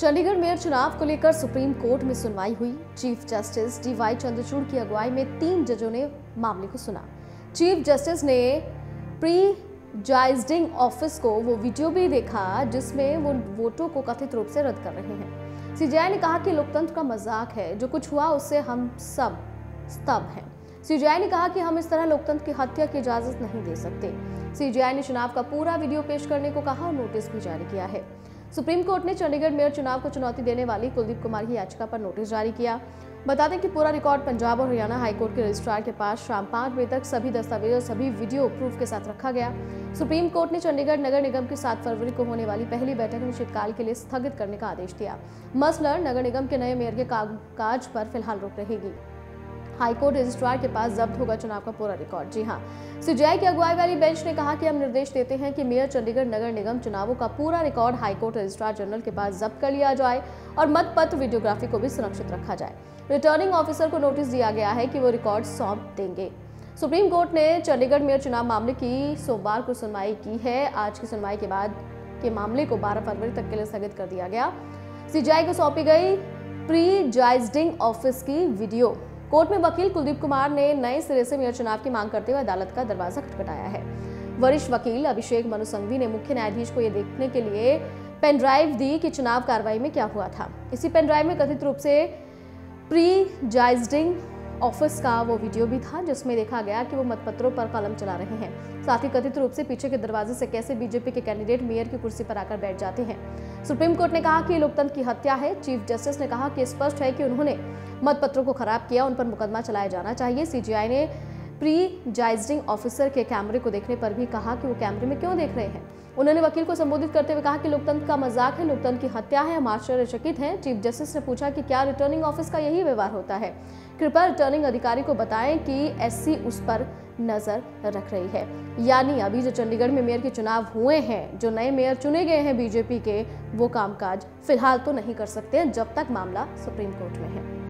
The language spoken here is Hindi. चंडीगढ़ मेयर चुनाव को लेकर सुप्रीम कोर्ट में सुनवाई हुई। चीफ जस्टिस DY चंद्रचूड की अगुवाई में 3 जजों ने मामले को सुना। चीफ जस्टिस ने प्रीजाइडिंग ऑफिस को वो वीडियो भी देखा जिसमें वो वोटों को कथित रूप से रद्द कर रहे हैं। सीजेआई ने कहा कि लोकतंत्र का मजाक है, जो कुछ हुआ उससे हम सब स्तब्ध हैं। सीजेआई ने कहा कि हम इस तरह लोकतंत्र की हत्या की इजाजत नहीं दे सकते। सीजेआई ने चुनाव का पूरा वीडियो पेश करने को कहा और नोटिस भी जारी किया है। सुप्रीम कोर्ट ने चंडीगढ़ मेयर चुनाव को चुनौती देने वाली कुलदीप कुमार की याचिका पर नोटिस जारी किया। बता दें कि पूरा रिकॉर्ड पंजाब और हरियाणा हाईकोर्ट के रजिस्ट्रार के पास शाम 5 बजे तक सभी दस्तावेज और सभी वीडियो प्रूफ के साथ रखा गया। सुप्रीम कोर्ट ने चंडीगढ़ नगर निगम की 7 फरवरी को होने वाली पहली बैठक में शीतकाल के लिए स्थगित करने का आदेश दिया। मसलन नगर निगम के नए मेयर के कामकाज पर फिलहाल रोक रहेगी। हाईकोर्ट रजिस्ट्रार के पास जब्त होगा चुनाव का पूरा रिकॉर्ड। जी हाँ, सीजेआई की अगुवाई वाली बेंच ने कहा कि हम निर्देश देते हैं कि मेयर चंडीगढ़ नगर निगम चुनावों का पूरा रिकॉर्ड हाईकोर्ट रजिस्ट्रार जनरल के पास जब्त कर लिया जाए और मतपत्र वीडियोग्राफी को भी सुरक्षित रखा जाए। रिटर्निंग ऑफिसर को नोटिस दिया गया है कि वो रिकॉर्ड सौंप देंगे। सुप्रीम कोर्ट ने चंडीगढ़ मेयर चुनाव मामले की सोमवार को सुनवाई की है। आज की सुनवाई के बाद के मामले को 12 फरवरी तक के लिए स्थगित कर दिया गया। सीजेआई को सौंपी गई प्रीजाइडिंग ऑफिस की वीडियो। कोर्ट में वकील कुलदीप कुमार ने नए सिरे से मेयर चुनाव की मांग करते हुए अदालत का दरवाजा खटखटाया है। वरिष्ठ वकील अभिषेक मनु सिंघवी ने मुख्य न्यायाधीश को यह देखने के लिए पेनड्राइव दी कि चुनाव कार्रवाई में क्या हुआ था। इसी पेनड्राइव में कथित रूप से प्रीजाइडिंग ऑफिस का वो वीडियो भी था जिसमें देखा गया कि वो मतपत्रों पर कलम चला रहे हैं। साथ ही कथित रूप से पीछे के दरवाजे से कैसे बीजेपी के कैंडिडेट मेयर की कुर्सी पर आकर बैठ जाते हैं। सुप्रीम कोर्ट ने कहा कि लोकतंत्र की हत्या है। चीफ जस्टिस ने कहा कि स्पष्ट है कि उन्होंने मतपत्रों को खराब किया, उन पर मुकदमा चलाया जाना चाहिए। सीजेआई ने प्रीजाइडिंग ऑफिसर के कैमरे को देखने पर भी कहा कि वो कैमरे में क्यों देख रहे हैं। उन्होंने वकील को संबोधित करते हुए कहा कि लोकतंत्र का मजाक है, लोकतंत्र की हत्या है, हम आश्चर्यचकित हैं। चीफ जस्टिस ने पूछा कि क्या रिटर्निंग ऑफिस का यही व्यवहार होता है? कृपया रिटर्निंग अधिकारी को बताएं कि SC उस पर नजर रख रही है। यानी अभी जो चंडीगढ़ में मेयर के चुनाव हुए हैं, जो नए मेयर चुने गए हैं बीजेपी के, वो कामकाज फिलहाल तो नहीं कर सकते जब तक मामला सुप्रीम कोर्ट में है।